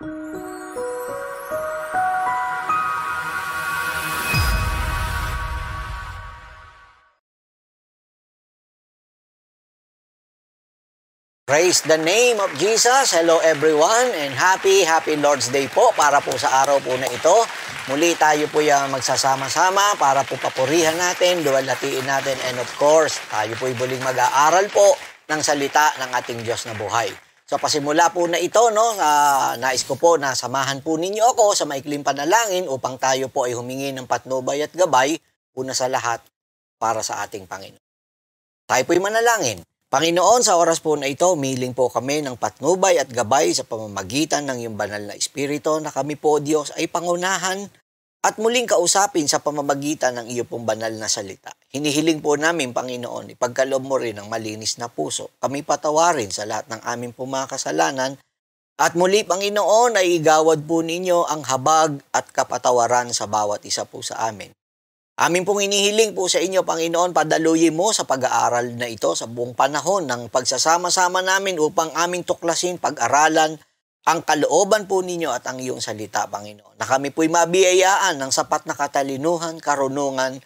Praise the name of Jesus. Hello everyone and happy Lord's Day po para po sa araw po na ito. Muli tayo po yung magsasama-sama para po papurihan natin, duwalatiin natin, and of course, tayo po muling mag-aaral po ng salita ng ating Diyos na buhay. So pasimula po na ito, nais ko po na samahan po ninyo ako sa maikling panalangin upang tayo po ay humingi ng patnubay at gabay, una sa lahat, para sa ating Panginoon. Tayo po'y manalangin. Panginoon, sa oras po na ito, miling po kami ng patnubay at gabay sa pamamagitan ng iyong banal na Espiritu na kami po, Diyos, ay pangunahan at muling kausapin sa pamamagitan ng iyong pong banal na salita. Hinihiling po namin, Panginoon, ipagkaloob mo rin ang malinis na puso. Kami patawarin sa lahat ng aming pumakasalanan at muli, Panginoon, ay igawad po ninyo ang habag at kapatawaran sa bawat isa po sa amin. Amin pong inihiling po sa inyo, Panginoon, padaluyin mo sa pag-aaral na ito sa buong panahon ng pagsasama-sama namin upang aming tuklasin, pag-aralan ang kalooban po ninyo at ang iyong salita, Panginoon. Na kami po'y mabiyayaan ng sapat na katalinuhan, karunungan,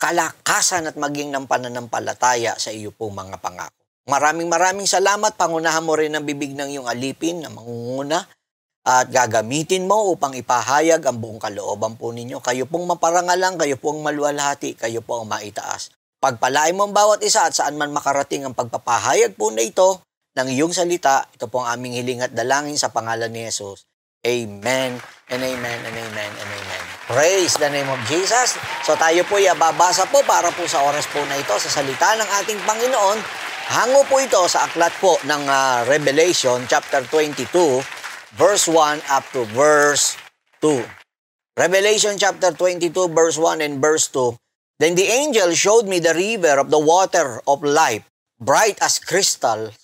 kalakasan at maging ng pananampalataya sa iyo pong mga pangako. Maraming salamat. Pangunahan mo rin ang bibig ng iyong alipin na mangunguna at gagamitin mo upang ipahayag ang buong kalooban po ninyo. Kayo pong maparangalang, kayo pong maluwalhati, kayo po ang maitaas. Pagpalain mo ang bawat isa at saan man makarating ang pagpapahayag po na ito ng iyong salita. Ito po ang aming hiling at dalangin sa pangalan ni Jesus. Amen and amen and amen and amen. Praise the name of Jesus. So tayo po babasa po para po sa oras po na ito sa salita ng ating Panginoon. Hango po ito sa aklat po ng Revelation chapter 22. Verse 1 up to verse 2. Revelation chapter 22, verse 1 and verse 2. Then the angel showed me the river of the water of life, bright as crystal,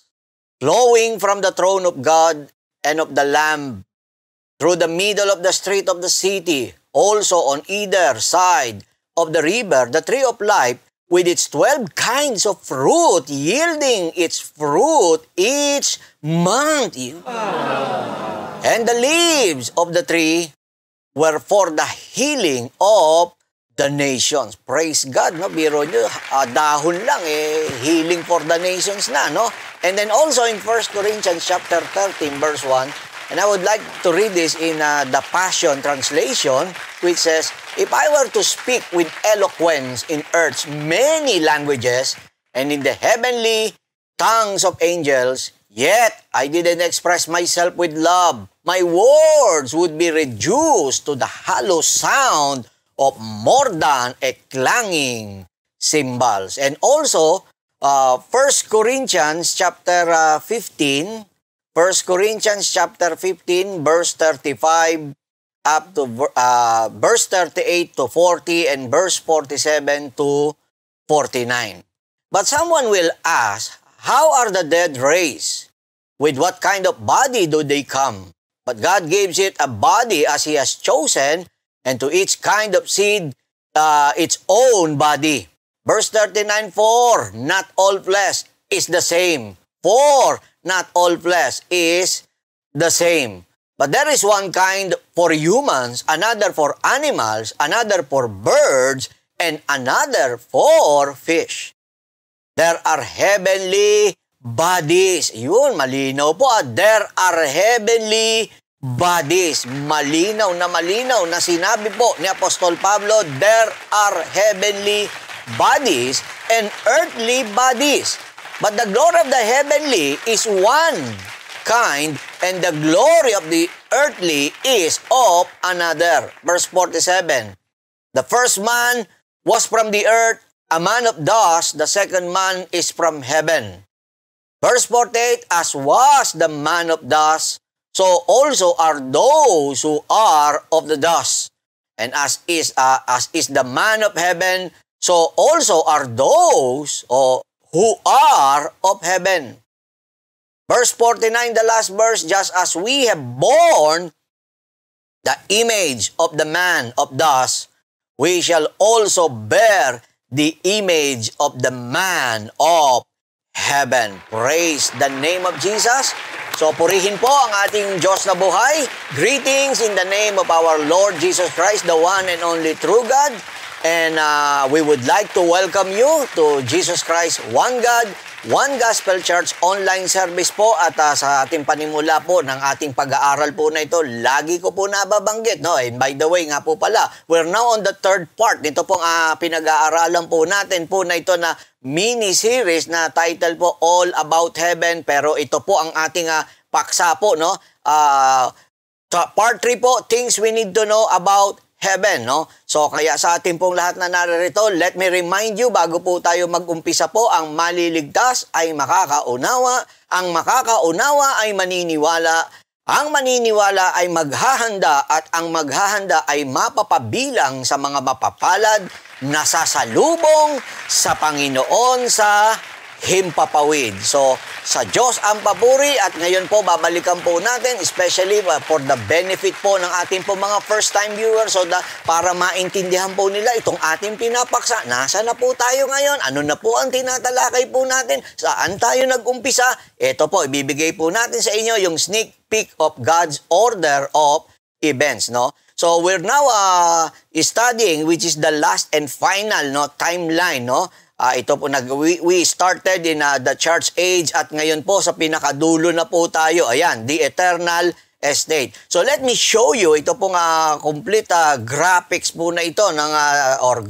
flowing from the throne of God and of the Lamb, through the middle of the street of the city. Also on either side of the river, the tree of life, with its 12 kinds of fruit, yielding its fruit each month. And the leaves of the tree were for the healing of the nations. Praise God, no? Biro nyo, dahon lang, healing for the nations na, no? And then also in First Corinthians chapter 13, verse 1, and I would like to read this in the Passion translation, which says, if I were to speak with eloquence in earth's many languages and in the heavenly tongues of angels, yet I didn't express myself with love, my words would be reduced to the hollow sound of more than a clanging cymbals. And also, 1 Corinthians chapter 15, 1 Corinthians chapter 15, verse 35, up to verse 38 to 40 and verse 47 to 49. But someone will ask, how are the dead raised? With what kind of body do they come? But God gives it a body as He has chosen, and to each kind of seed its own body. Verse 39, for not all flesh is the same. For not all flesh is the same. But there is one kind for humans, another for animals, another for birds, and another for fish. There are heavenly bodies. Yun, malinaw po. There are heavenly bodies. Malinaw na sinabi po ni Apostol Pablo, there are heavenly bodies and earthly bodies. But the glory of the heavenly is one kind, and the glory of the earthly is of another. Verse 47, the first man was from the earth, a man of dust, the second man is from heaven. Verse 48, as was the man of dust, so also are those who are of the dust. And as is the man of heaven, so also are those who are of heaven. Verse 49, the last verse, just as we have borne the image of the man of dust, we shall also bear the image of the man of heaven. Praise the name of Jesus. So purihin po ang ating Diyos na buhay. Greetings in the name of our Lord Jesus Christ, the one and only true God. And we would like to welcome you to Jesus Christ 1God 1Gospel Church online service po. At sa ating panimula po ng ating pag-aaral po na ito, lagi ko po nababanggit, no? And by the way nga po pala, we're now on the third part. Ito pong pinag-aaralan po natin po na ito na mini-series na title po, All About Heaven. Pero ito po ang ating paksa po, no? So part 3 po, Things We Need to Know About Heaven, no? So kaya sa atin pong lahat na naririto, let me remind you bago po tayo mag-umpisa po, ang maliligtas ay makakaunawa, ang makakaunawa ay maniniwala, ang maniniwala ay maghahanda, at ang maghahanda ay mapapabilang sa mga mapapalad na sasalubong sa Panginoon sa himpapawid. So sa Diyos ang papuri, at ngayon po babalikan po natin, especially for the benefit po ng ating po mga first time viewers, so para maintindihan po nila itong ating pinapaksa. Nasa na po tayo ngayon? Ano na po ang tinatalakay po natin? Saan tayo nagumpisa? Ito po, ibibigay po natin sa inyo yung sneak peek of God's order of events, no? So we're now studying, which is the last and final, no, timeline, no? Ito po, we started in the church age, at ngayon po sa pinakadulo na po tayo. Ayan, the eternal state. So let me show you, ito pong complete graphics po na ito, ng, or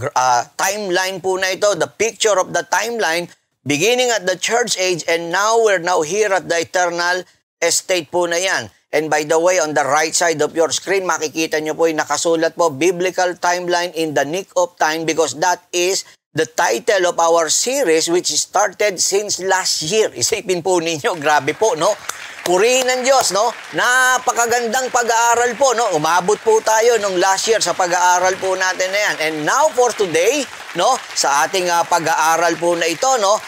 timeline po na ito, the picture of the timeline, beginning at the church age, and now we're now here at the eternal state po na yan. And by the way, on the right side of your screen, makikita nyo po yung nakasulat po, Biblical Timeline in the Nick of Time, because that is the title of our series which started since last year. Isipin po ninyo, grabe po, no? Purihin ng Diyos, no? Napakagandang pag-aaral po, no? Umabot po tayo nung last year sa pag-aaral po natin na yan. And now for today, no? Sa ating pag-aaral po na ito, no?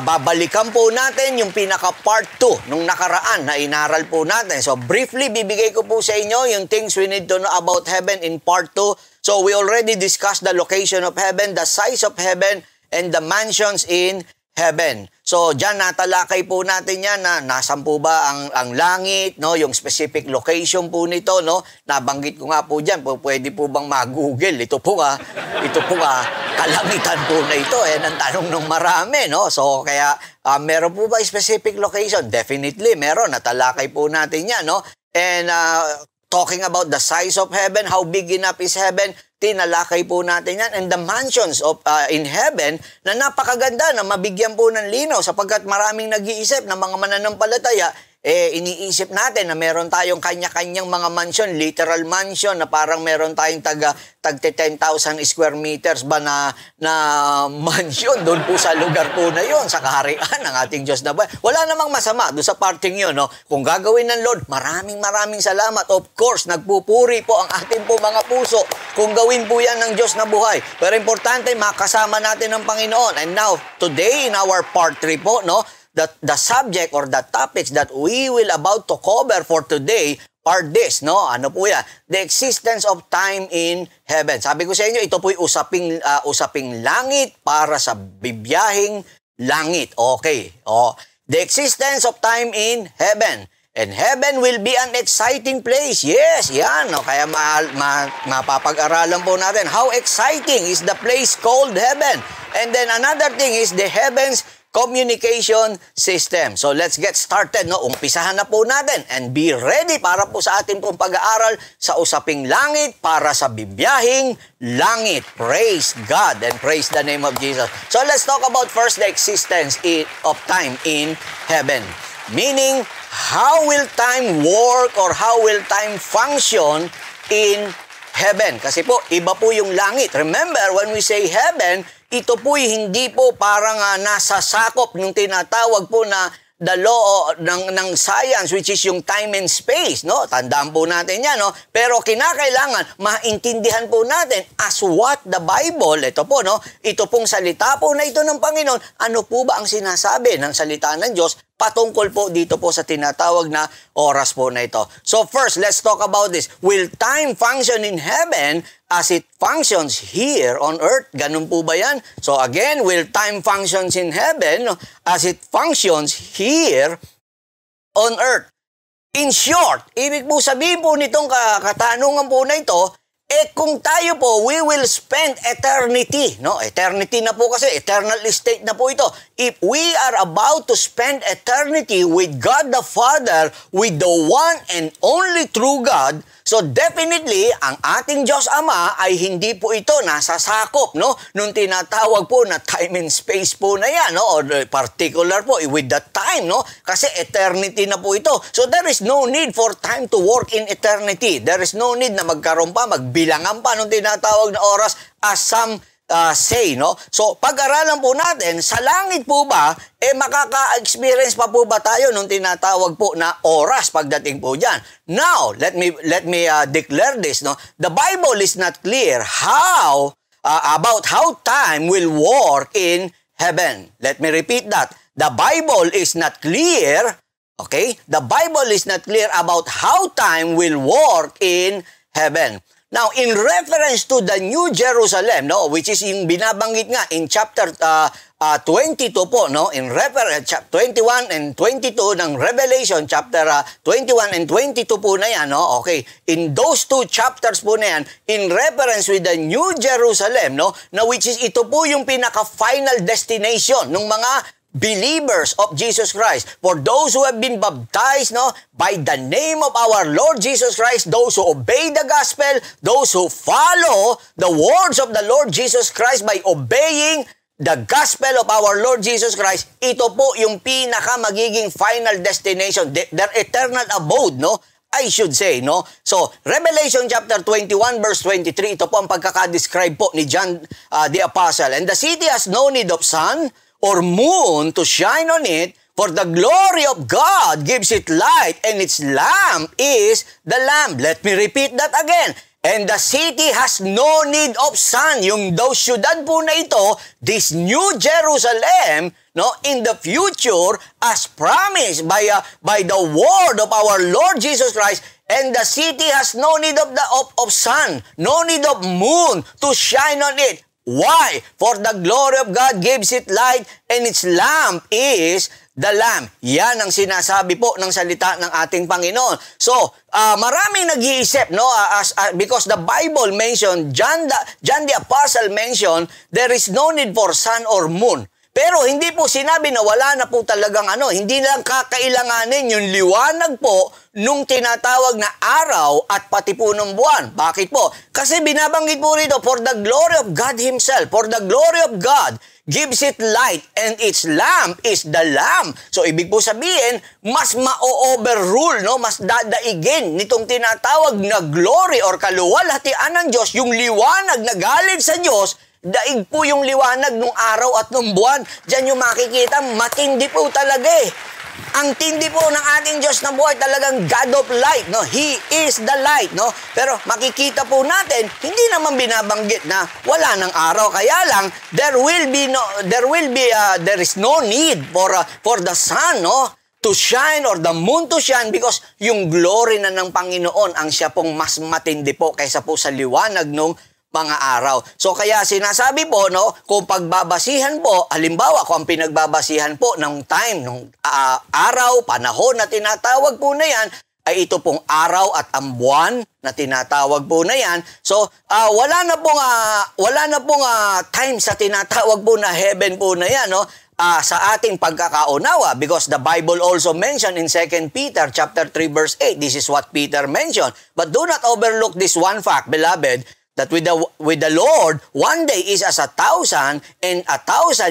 Babalikan po natin yung pinaka-part 2 nung nakaraan na inaral po natin. So briefly, bibigay ko po sa inyo yung things we need to know about heaven in part 2. So we already discussed the location of heaven, the size of heaven, and the mansions in heaven. So dyan natalakay po natin yan na nasan po ba ang langit, no? Yung specific location po nito, no? Nabanggit ko nga po dyan, pwede po bang mag-google? Ito po kalangitan po na ito, eh, ang tanong ng marami, no? So kaya meron po ba specific location? Definitely meron, natalakay po natin yan, no? And talking about the size of heaven, how big enough is heaven, tinalakay po natin yan. And the mansions of in heaven, na napakaganda, na mabigyan po ng linaw, sapagkat maraming nag-iisip ng mga mananampalataya, eh iniisip natin na meron tayong kanya-kanyang mga mansion, literal mansion, na parang meron tayong tagte 10,000 square meters ba na mansion doon po sa lugar po na yon, sa kaharian ng ating Diyos na ba. Wala namang masama doon sa parting yun, no? Kung gagawin ng Lord, maraming salamat. Of course, nagpupuri po ang ating po mga puso kung gawin po yan ng Diyos na buhay. Pero importante, makasama natin ng Panginoon. And now, today in our part 3 po, no, the subject or the topics that we will about to cover for today are this, no? Ano po yan? The existence of time in heaven. Sabi ko sa inyo, ito po'y usaping langit para sa bibiyahing langit. Okay. Oh. The existence of time in heaven. And heaven will be an exciting place. Yes, yan. No? Kaya mapapag-aralan po natin. How exciting is the place called heaven? And then another thing is the heavens communication system. So let's get started, no? Umpisahan na po natin, and be ready para po sa atin pong pag-aaral sa usaping langit para sa bibiyahing langit. Praise God and praise the name of Jesus. So let's talk about first the existence of time in heaven. Meaning, how will time work or how will time function in heaven? Kasi po, iba po yung langit. Remember, when we say heaven, ito po'y hindi po parang nasa sakop ng tinatawag po na the law ng science, which is yung time and space, no? Tandaan po natin yan, no? Pero kinakailangan maintindihan po natin as what the Bible, ito po, no? Ito pong salita po na ito ng Panginoon, ano po ba ang sinasabi ng salita ng Diyos patungkol po dito po sa tinatawag na oras po na ito. So first, let's talk about this. Will time function in heaven as it functions here on earth? Ganun po ba yan? So again, will time functions in heaven as it functions here on earth? In short, ibig po sabihin po nitong katanungan po na ito, eh kung tayo po, we will spend eternity, no? Eternity na po kasi, eternal state na po ito. If we are about to spend eternity with God the Father, with the one and only true God, so definitely, ang ating Diyos Ama ay hindi po ito nasasakop, no? Nung tinatawag po na time and space po na yan, no? Or particular po, with the time, no? Kasi eternity na po ito. So there is no need for time to work in eternity. There is no need na magkaroon pa, magbilangan pa nung tinatawag na oras as some say, no? So, pag-aralan po natin, sa langit po ba, eh makaka-experience pa po ba tayo nung tinatawag po na oras pagdating po dyan? Now, let me declare this, no? The Bible is not clear how, about how time will work in heaven. Let me repeat that. The Bible is not clear, okay? The Bible is not clear about how time will work in heaven. Now, in reference to the New Jerusalem, no, which is yung binabanggit nga in chapter 22 po, no, in reference 21 and 22 ng Revelation, chapter 21 and 22 po na yan, no, okay, in those two chapters po na yan, in reference with the New Jerusalem, no, na which is ito po yung pinaka-final destination ng mga believers of Jesus Christ, for those who have been baptized, no, by the name of our Lord Jesus Christ, those who obey the gospel, those who follow the words of the Lord Jesus Christ by obeying the gospel of our Lord Jesus Christ, ito po yung pinaka magiging final destination, their eternal abode, no? I should say, no? So, Revelation chapter 21 verse 23, ito po ang pagkakadescribe po ni John the Apostle. And the city has no need of sun or moon to shine on it, for the glory of God gives it light, and its lamp is the Lamb. Let me repeat that again. And the city has no need of sun. Yung daw syudad po na ito, this New Jerusalem, no, in the future, as promised by the word of our Lord Jesus Christ, and the city has no need of sun, no need of moon to shine on it. Why? For the glory of God gives it light, and its lamp is the Lamb. Yan ang sinasabi po ng salita ng ating Panginoon. So, maraming nag-iisip, no? Because the Bible mentioned, John the Apostle mentioned, there is no need for sun or moon. Pero hindi po sinabi na wala na po talagang ano, hindi lang kakailanganin yung liwanag po nung tinatawag na araw at pati po ng buwan. Bakit po? Kasi binabanggit po rito, for the glory of God Himself, for the glory of God gives it light, and its lamp is the Lamb. So, ibig po sabihin, mas ma-overrule, no? Mas dadaigin nitong tinatawag na glory or kaluwalhatian ng Diyos, yung liwanag na galing sa Diyos. Daig po yung liwanag nung araw at nung buwan. Diyan yung makikita, matindi po talaga eh. Ang tindi po ng ating Diyos na buhay, talagang God of light, no? He is the light, no? Pero makikita po natin, hindi naman binabanggit na wala ng araw. Kaya lang, there is no need for the sun, no? To shine or the moon to shine, because yung glory na ng Panginoon ang siya pong mas matindi po kaysa po sa liwanag nung mga araw. So kaya sinasabi po, no, kung pagbabasihan po, halimbawa kung ang pinagbabasihan po ng time, ng araw, panahon na tinatawag po na yan, ay ito pong araw at ang buwan na tinatawag po na yan. So, wala na pong time sa tinatawag po na heaven po na yan, no? Sa ating pagkakaunawa, because the Bible also mentioned in 2 Peter chapter 3 verse 8, this is what Peter mentioned. But do not overlook this one fact, beloved, that with the Lord, one day is as 1,000, and 1,000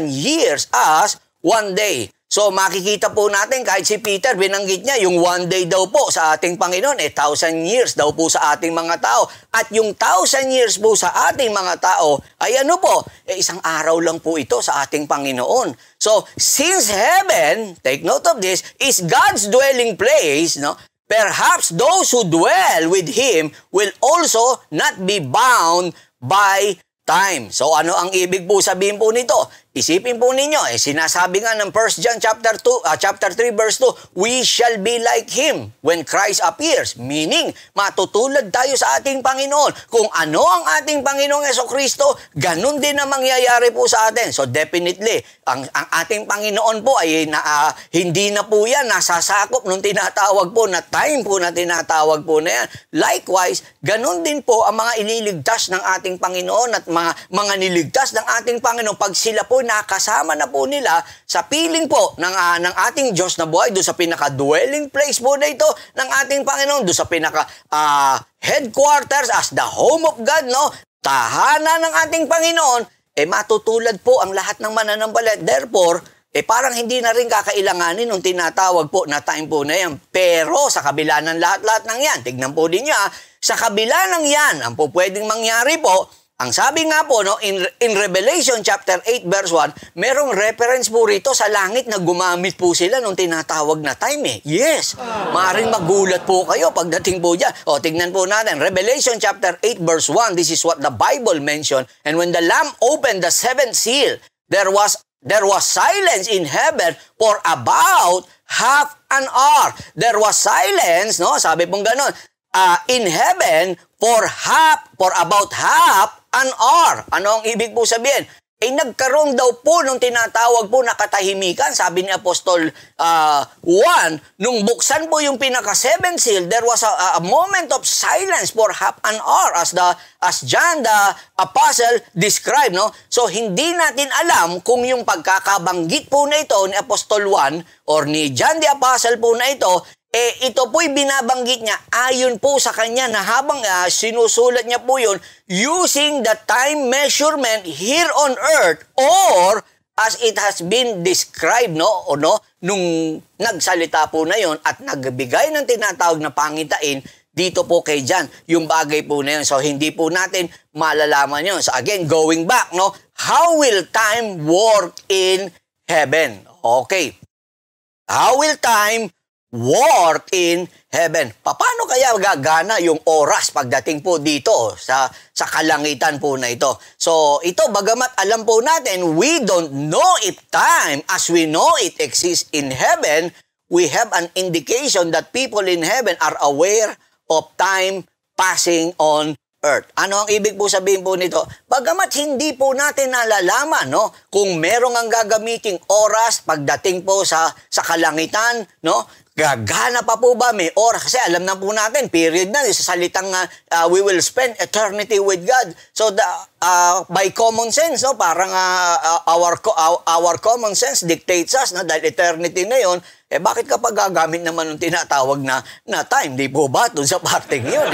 years as one day. So makikita po natin, kahit si Peter, binanggit niya, yung one day daw po sa ating Panginoon, 1,000 years daw po sa ating mga tao. At yung 1,000 years po sa ating mga tao, ay ano po, isang araw lang po ito sa ating Panginoon. So, since heaven, take note of this, is God's dwelling place, no? Perhaps those who dwell with Him will also not be bound by time. So ano ang ibig po sabihin po nito? Isipin po ninyo, sinasabi nga ng 1 John chapter 3 verse 2, we shall be like him when Christ appears. Meaning, matutulad tayo sa ating Panginoon. Kung ano ang ating Panginoong Jesucristo, ganun din ang mangyayari po sa atin. So definitely, ang ating Panginoon po ay hindi na po yan nasasakop nung tinatawag po na time po na tinatawag po na yan. Likewise, ganun din po ang mga iniligtas ng ating Panginoon at mga niligtas ng ating Panginoon pag sila po nakasama na po nila sa piling po ng ating Diyos na buhay doon sa pinaka-dwelling place po na ito ng ating Panginoon, doon sa pinaka-headquarters as the home of God, no? Tahanan ng ating Panginoon, matutulad po ang lahat ng mananampalataya. Therefore, parang hindi na rin kakailanganin nung tinatawag po na time po na yan. Pero sa kabila ng lahat-lahat ng yan, tignan po din niya, sa kabila ng yan, ang po pwedeng mangyari po, ang sabi nga po, no, in Revelation chapter 8 verse 1, merong reference po rito sa langit na gumamit po sila nung tinatawag na time eh. Yes, maaaring magulat po kayo pagdating po dyan. O, tignan po natin, Revelation chapter 8 verse 1, this is what the Bible mentioned. And when the Lamb opened the seventh seal, there was silence in heaven for about half an hour. There was silence, no, sabi pong ganon, in heaven for about half an hour. Ano ang ibig po sabihin? Nagkaroon daw po nung tinatawag po na katahimikan, sabi ni Apostol Juan, nung buksan po yung pinaka-seven seal, there was a moment of silence for half an hour as John the Apostle described, no? So hindi natin alam kung yung pagkakabanggit po na ito ni Apostol Juan or ni John the Apostle po na ito, ito po'y binabanggit niya ayon po sa kanya na habang sinusulat niya po yun using the time measurement here on earth or as it has been described, no? O no? Nung nagsalita po na yun at nagbigay ng tinatawag na pangitain dito po kay John, yung bagay po na yun. So hindi po natin malalaman yun. So again, going back, no? How will time work in heaven? Okay. How will time work in heaven? Paano kaya gagana yung oras pagdating po dito sa kalangitan po na ito? So ito, bagamat alam po natin, we don't know if time as we know it exists in heaven, we have an indication that people in heaven are aware of time passing on earth. Ano ang ibig po sabihin po nito? Bagamat hindi po natin nalalaman, no, kung merong ang gagamiting oras pagdating po sa kalangitan, no, gagana pa po ba may oras? Kasi alam na po natin, period na, sa salitang we will spend eternity with God. So by common sense, no, parang our common sense dictates us, no, dahil eternity na yon. Bakit kapag gagamit naman ng tinatawag na time? Di po ba? Doon sa parting yun,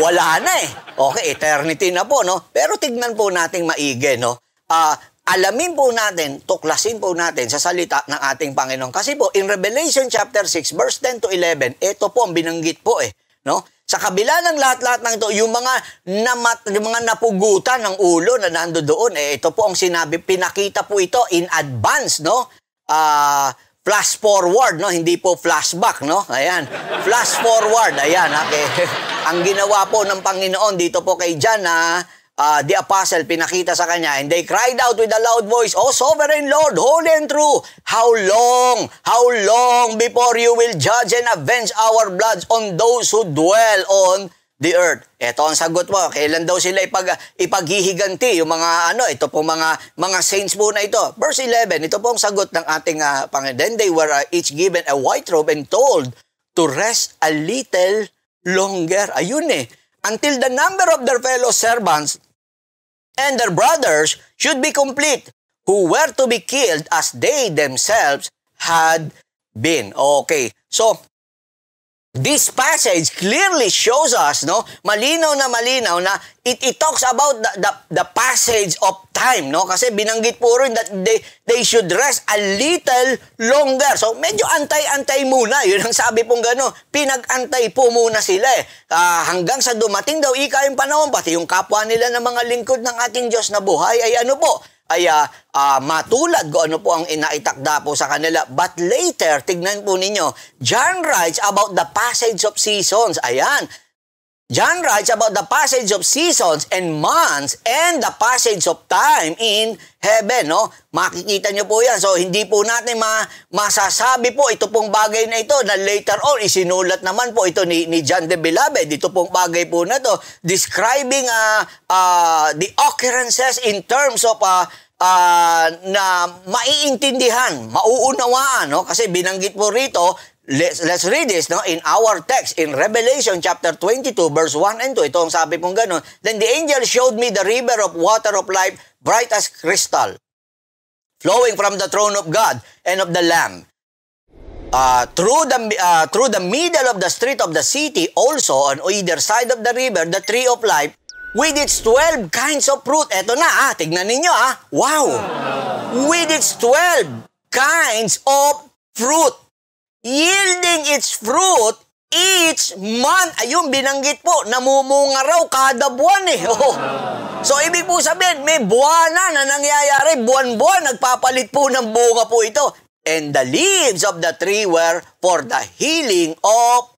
wala na eh. Okay, eternity na po, no? Pero tignan po natin maigi, no? Alamin po natin, tuklasin po natin sa salita ng ating Panginoon. Kasi po, in Revelation chapter 6, verse 10 to 11, ito po ang binanggit po eh, no? Sa kabila ng lahat-lahat ng ito, yung mga napugutan ng ulo na nando doon, ito po ang sinabi, pinakita po ito in advance, no? Flash forward, no? Hindi po flashback, no? Ayan. Flash forward. Ayan. Okay. Ang ginawa po ng Panginoon dito po kay John na the Apostle, pinakita sa kanya, and they cried out with a loud voice, O Sovereign Lord, holy and true, how long before you will judge and avenge our bloods on those who dwell on the earth? Ito ang sagot mo. Kailan daw sila ipaghihiganti yung mga ano, ito po mga saints po na ito. Verse 11, ito po ang sagot ng ating Panginoon. Then they were each given a white robe and told to rest a little longer. Ayun eh. Until the number of their fellow servants and their brothers should be complete, who were to be killed as they themselves had been. Okay. So, this passage clearly shows us, no, malinaw na it talks about the passage of time, no, kasi binanggit po rin that they should rest a little longer. So medyo antay-antay muna, yun ang sabi pong gano'n, pinag-antay po muna sila hanggang sa dumating daw ika yung panahon, pati yung kapwa nila ng mga lingkod ng ating Diyos na buhay ay ano po, ay matulad kung ano po ang inaitakda po sa kanila. But later, tignan po ninyo, John writes about the passage of seasons. Ayan. John writes about the passage of seasons and months and the passage of time in heaven. No? Makikita nyo po yan. So, hindi po natin masasabi po ito pong bagay na ito na later on isinulat naman po ito ni John the Beloved. Ito pong bagay po na ito describing the occurrences in terms of na maiintindihan, mauunawaan. No? Kasi binanggit po rito, let's read this, no? In our text, in Revelation chapter 22, verse 1 and 2, ito ang sabi pong ganun. Then the angel showed me the river of water of life, bright as crystal, flowing from the throne of God and of the Lamb. Through the middle of the street of the city, also on either side of the river, the tree of life, with its 12 kinds of fruit. Ito na, tignan ninyo, wow! With its 12 kinds of fruit, yielding its fruit each month. Ayun, binanggit po, namumunga raw kada buwan eh. Oh. So, ibig po sabihin, may buwana na nangyayari, buwan-buwan, nagpapalit po ng bunga po ito. And the leaves of the tree were for the healing of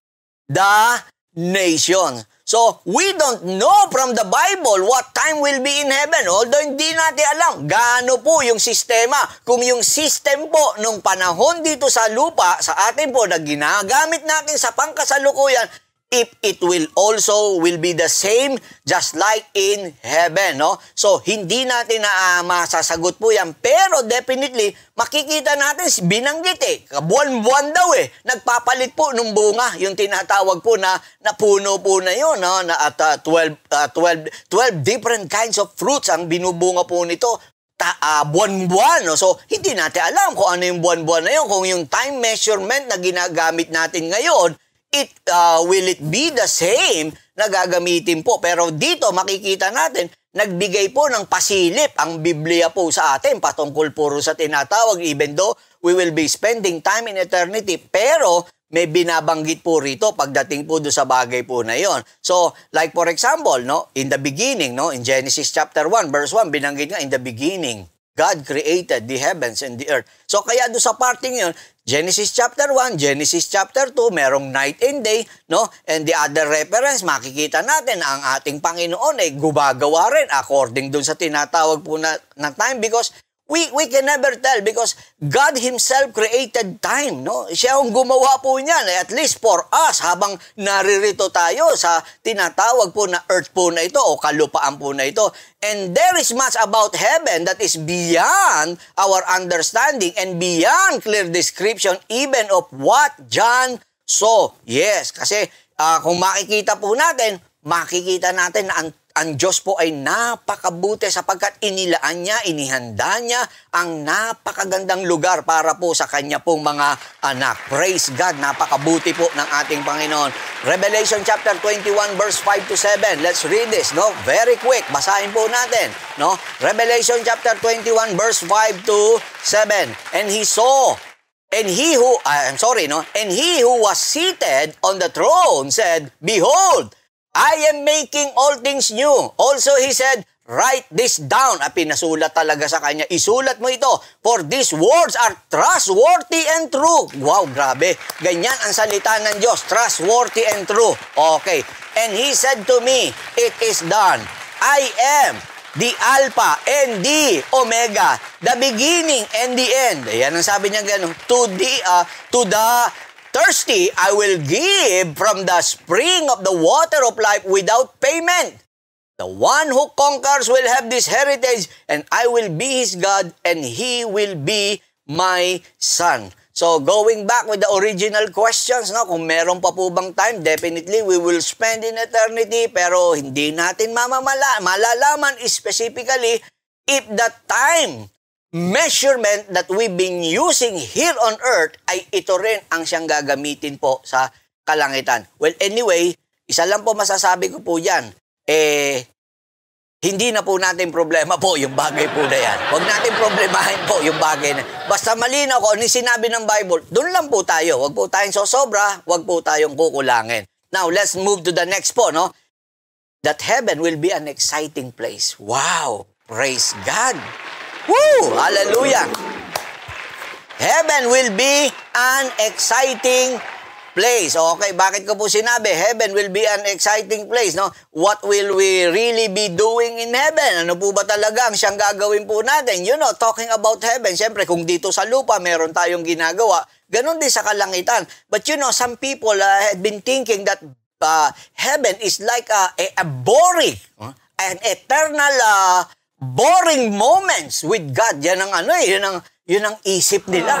the nation. So, we don't know from the Bible what time will be in heaven. Although, hindi natin alam gaano po yung sistema. Kung yung system po nung panahon dito sa lupa, sa atin po, na ginagamit natin sa pangkasalukuyan, if it will also will be the same just like in heaven. No? So, hindi natin na masasagot po yan. Pero definitely, makikita natin, binanggit buwan-buwan daw nagpapalit po ng bunga, yung tinatawag po na puno po na yun. No? At 12 different kinds of fruits ang binubunga po nito. Buwan-buwan. No? So, hindi natin alam kung ano yung buwan-buwan na yun. Kung yung time measurement na ginagamit natin ngayon, will it be the same na gagamitin po? Pero dito makikita natin, nagbigay po ng pasilip ang Biblia po sa atin patungkol puro sa tinatawag, even though we will be spending time in eternity. Pero may binabanggit po rito pagdating po doon sa bagay po na yon. So, like for example, no, in the beginning, no, in Genesis chapter 1, verse 1, binanggit nga, in the beginning, God created the heavens and the earth. So, kaya doon sa parting yun, Genesis chapter 1, Genesis chapter 2, merong night and day, no? And the other reference, makikita natin, ang ating Panginoon ay gumagawa rin according doon sa tinatawag po na time, because we can never tell, because God Himself created time, no? Siya ang gumawa po niyan, at least for us, habang naririto tayo sa tinatawag po na earth po na ito o kalupaan po na ito. And there is much about heaven that is beyond our understanding and beyond clear description even of what John saw. Yes, kasi kung makikita natin na ang Diyos po ay napakabuti sapagkat inilaan niya, inihanda niya ang napakagandang lugar para po sa kanya pong mga anak. Praise God, napakabuti po ng ating Panginoon. Revelation chapter 21 verse 5 to 7. Let's read this, no? Very quick, basahin po natin, no? Revelation chapter 21 verse 5 to 7. And he saw, and he who and he who was seated on the throne said, "Behold, I am making all things new." Also, he said, "Write this down." Pinasulat talaga sa kanya. Isulat mo ito. "For these words are trustworthy and true." Wow, grabe. Ganyan ang salita ng Diyos. Trustworthy and true. Okay. "And he said to me, it is done. I am the Alpha and the Omega, the beginning and the end." Ayan ang sabi niya gano'n. To the thirsty, I will give from the spring of the water of life without payment. The one who conquers will have this heritage, and I will be his God, and he will be my son. So, going back with the original questions, no, kung meron pa po bang time, definitely we will spend in eternity, pero hindi natin malalaman specifically if the time measurement that we've been using here on earth ay ito rin ang siyang gagamitin po sa kalangitan. Well, anyway, isa lang po masasabi ko po yan. Hindi na po natin problema po yung bagay po na yan. Huwag natin problemahin po yung bagay na. Basta malinaw ko, ano sinabi ng Bible, doon lang po tayo. Huwag po tayong sosobra, huwag po tayong kukulangin. Now, let's move to the next po, no? That heaven will be an exciting place. Wow! Praise God! Woo! Hallelujah! Heaven will be an exciting place. Okay, bakit ko po sinabi? Heaven will be an exciting place, no? What will we really be doing in heaven? Ano po ba talagang siyang gagawin po natin? You know, talking about heaven, siyempre kung dito sa lupa meron tayong ginagawa, ganun din sa kalangitan. But you know, some people have been thinking that heaven is like a boring, an eternal boring moments with God. Yan ang ano, yun ang isip nila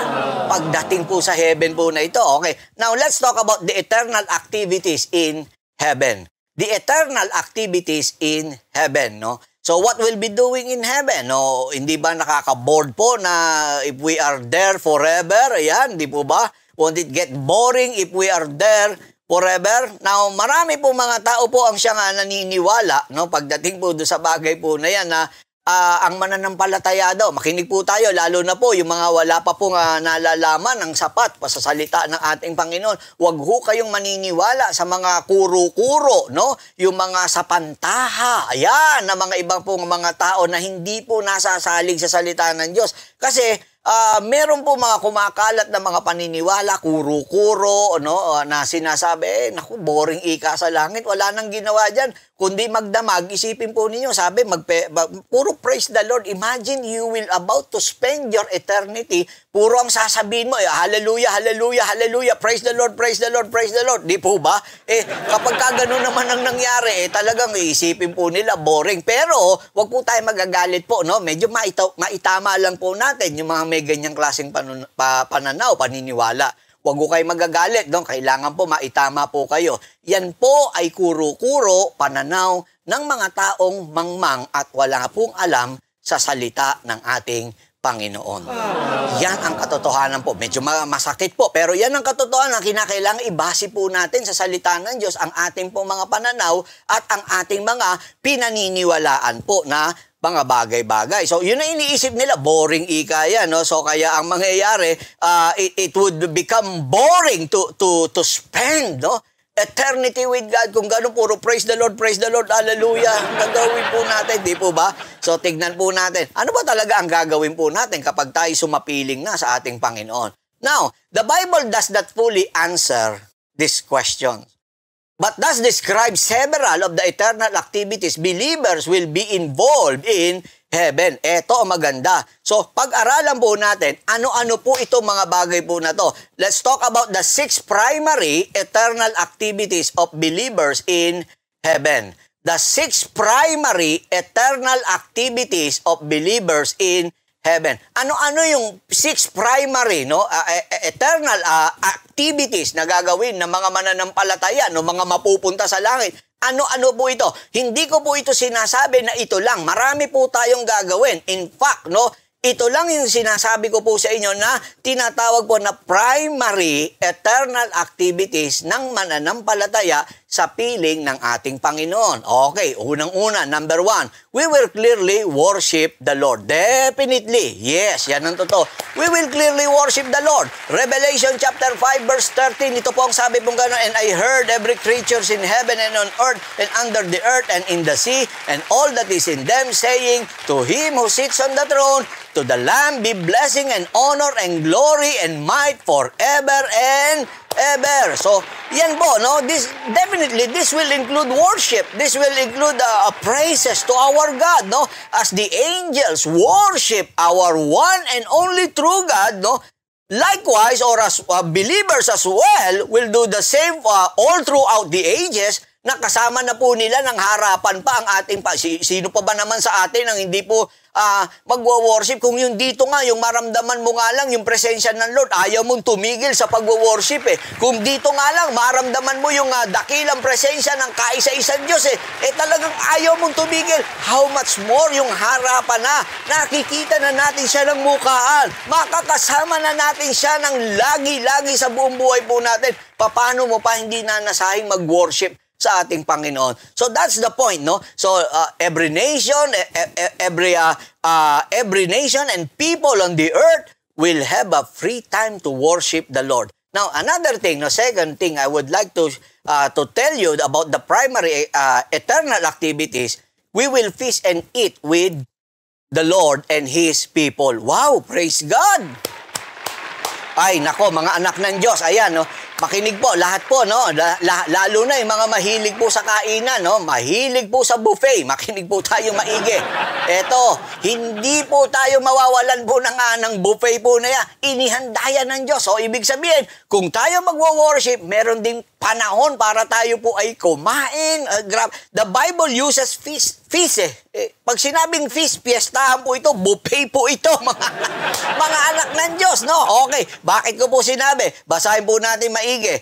pagdating po sa heaven po na ito. Okay. Now, let's talk about the eternal activities in heaven. The eternal activities in heaven, no? So, what we'll be doing in heaven? No, hindi ba nakaka-bored po na if we are there forever? Ayan, di po ba? Won't it get boring if we are there forever? Now, marami po mga tao po ang siya nga naniniwala, no? Pagdating po doon sa bagay po na yan na ang mananampalataya daw, makinig po tayo, lalo na po yung mga wala pa pong nalalaman ng sapat pa sa salita ng ating Panginoon. Huwag ho kayong maniniwala sa mga kuro-kuro, no? Yung mga sapantaha, ayan, na mga ibang pong mga tao na hindi po nasasalig sa salita ng Diyos. Kasi meron po mga kumakalat na mga paniniwala, kuro-kuro, no, na sinasabi, naku, boring ika sa langit, wala nang ginawa dyan, kundi magdamag. Isipin po ninyo, sabi, puro praise the Lord. Imagine you will about to spend your eternity, puro ang sasabihin mo, hallelujah, hallelujah, hallelujah, praise the Lord, praise the Lord, praise the Lord. Di po ba? Kapag gano'n naman ang nangyari, talagang isipin po nila, boring. Pero, wag po tayo magagalit po, no, medyo maitama lang po natin yung mga may ganyang klaseng pananaw, paniniwala. Huwag ko kayo magagalit, no? Kailangan po maitama po kayo. Yan po ay kuro-kuro pananaw ng mga taong mangmang at wala pong alam sa salita ng ating Panginoon. Yan ang katotohanan po. Medyo masakit po, pero yan ang katotohanan. Kinakailangan ibase po natin sa salita ng Diyos ang ating po mga pananaw at ang ating mga pinaniniwalaan po na mga bagay-bagay. So, yun na iniisip nila, boring ika yan, no? So, kaya ang mangyayari, it would become boring to spend, no? Eternity with God, kung gano'n puro praise the Lord, hallelujah, gagawin po natin, di po ba? So, tignan po natin, ano ba talaga ang gagawin po natin kapag tayo sumapiling na sa ating Panginoon? Now, the Bible does not fully answer this question, but does describe several of the eternal activities believers will be involved in heaven. Ito ang maganda. So, pag-aralan po natin, ano-ano po itong mga bagay po na to. Let's talk about the 6 primary eternal activities of believers in heaven. The 6 primary eternal activities of believers in heaven. Ano-ano yung 6 primary, no, eternal activities na gagawin ng mga mananampalataya, no, mga mapupunta sa langit. Ano-ano po ito? Hindi ko po ito sinasabi na ito lang. Marami po tayong gagawin. In fact, no, ito lang yung sinasabi ko po sa inyo na tinatawag po na primary eternal activities ng mananampalataya sa piling ng ating Panginoon. Okay, unang-una, number 1, we will clearly worship the Lord. Definitely, yes, yan ang totoo. We will clearly worship the Lord. Revelation chapter 5 verse 13, ito po ang sabi pong gano'n, and I heard every creature in heaven and on earth and under the earth and in the sea and all that is in them saying, to Him who sits on the throne, to the Lamb be blessing and honor and glory and might forever and ever. So, yan po, no? This, definitely, this will include worship. This will include praises to our God, no? As the angels worship our one and only true God, no? Likewise, or as believers as well, will do the same all throughout the ages, na kasama na po nila ng harapan pa ang ating pa. Sino pa ba naman sa atin ang hindi po magwo-worship? Kung yung dito nga, yung maramdaman mo nga lang yung presensya ng Lord, ayaw mong tumigil sa pagwo-worship eh. Kung dito nga lang, maramdaman mo yung dakilang presensya ng kaisa-isang Diyos eh. Talagang ayaw mong tumigil. How much more yung harapan na nakikita na natin siya ng mukhaan. Makakasama na natin siya ng lagi-lagi sa buong buhay po natin. Paano mo pa hindi na nasahing mag-worship sa ating Panginoon? So that's the point, no? So every nation and people on the earth will have a free time to worship the Lord. Now, another thing, no, second thing I would like to tell you about the primary eternal activities, we will feast and eat with the Lord and His people. Wow, praise God! Ay, nako, mga anak ng Diyos, ayan, no? Makinig po, lahat po, no? Lalo na yung mga mahilig po sa kainan, no? Mahilig po sa buffet. Makinig po tayo maigi. Eto, hindi po tayo mawawalan po ng buffet po na yan. Inihanda yan ng Diyos. So, ibig sabihin, kung tayo magwo-worship, meron ding panahon para tayo po ay kumain. The Bible uses feast Pag sinabing feast, piyestahan po ito, buffet po ito, mga anak ng Diyos, no? Okay, bakit ko po sinabi? Basahin po natin maigi.